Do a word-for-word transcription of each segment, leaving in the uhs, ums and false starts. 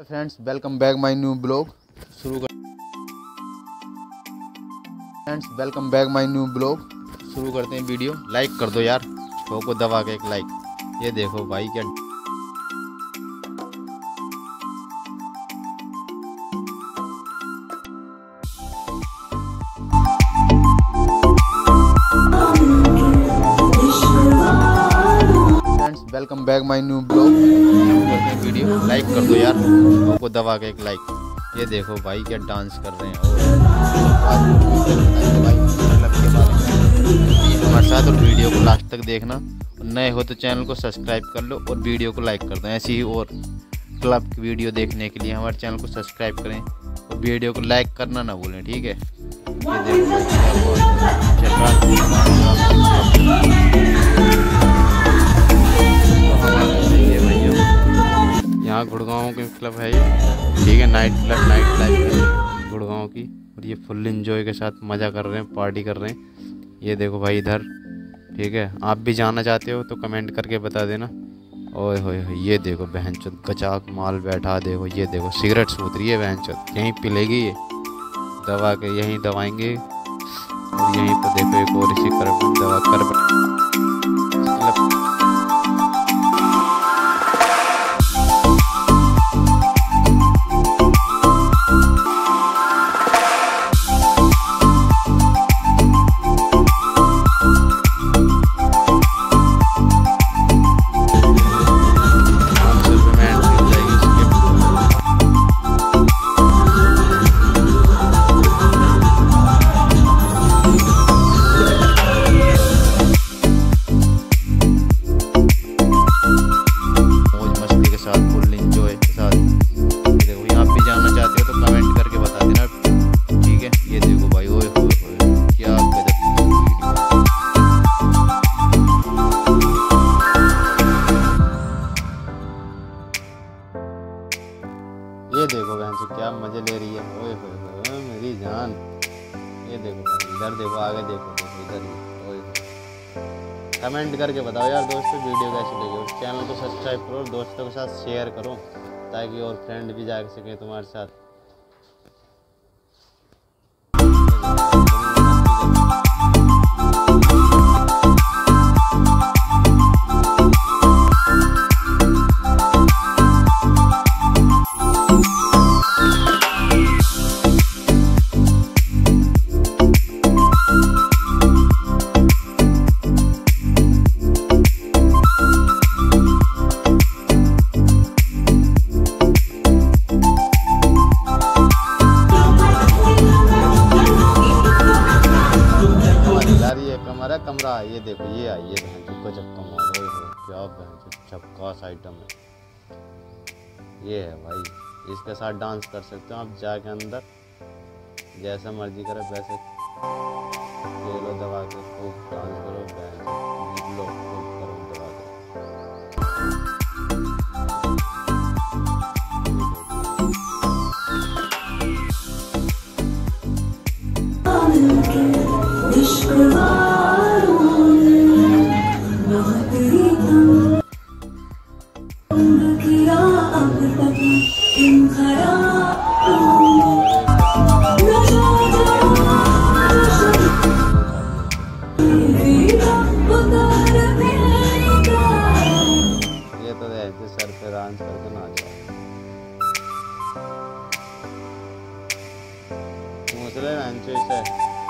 Friends welcome back my new blog शुरू कर friends welcome back my new blog शुरू करते हैं वीडियो। लाइक कर दो यार, शो को दबा के एक लाइक। ये देखो भाई क्या welcome back my new blog शुरू करते हैं वीडियो। लाइक कर दो यार, लोगों को दबा के एक लाइक। ये देखो भाई क्या डांस कर रहे हैं। और हमारे साथ और वीडियो को लास्ट तक देखना, और नए हो तो चैनल को सब्सक्राइब कर लो और वीडियो को लाइक कर दो। ऐसी ही और क्लब की वीडियो देखने के लिए हमारे चैनल को सब्सक्राइब करें और वीडियो को लाइक करना ना भूलें, ठीक है। यहाँ गुड़गांव के क्लब है ये, ठीक है, नाइट क्लब, नाइट लाइफ है गुड़गांव की। और ये फुल एंजॉय के साथ मज़ा कर रहे हैं, पार्टी कर रहे हैं। ये देखो भाई इधर, ठीक है। आप भी जाना चाहते हो तो कमेंट करके बता देना। ओए होए होए, ये देखो बहनचोद कचाक माल बैठा। देखो ये देखो सिगरेट सूत रही है बहनचोद, यहीं पिलेगी ये, दवा के यहीं दवाएंगे। और यहीं पर देखो एक और इसी कर दवा कर क्या मजे ले रही है। ओए होए मेरी जान, ये देखो इधर, देखो आगे, देखो देखो इधर। कमेंट करके बताओ यार दोस्तों वीडियो कैसी लगी, और चैनल को सब्सक्राइब करो और दोस्तों के साथ शेयर करो ताकि और फ्रेंड भी जा सके तुम्हारे साथ। हमारा कमरा, ये देखो ये आई है बहन झपका मार रही है। क्या बहन झपकास आइटम है ये है भाई, इसके साथ डांस कर सकते हो आप जाके अंदर, जैसा मर्जी करें वैसे खेलो, दबा के खूब डांस करो, बहन लो खूब करो दबा के।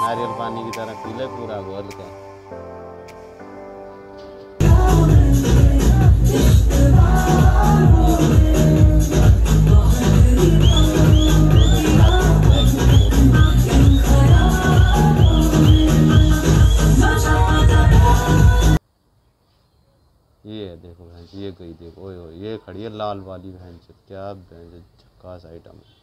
नारियल पानी की तरह पी ले पूरा घोल के। ये देखो भैंस, ये गई देखो, ओए होए ये खड़ी है लाल वाली भैंस। क्या भैंस झक्कास आइटम है।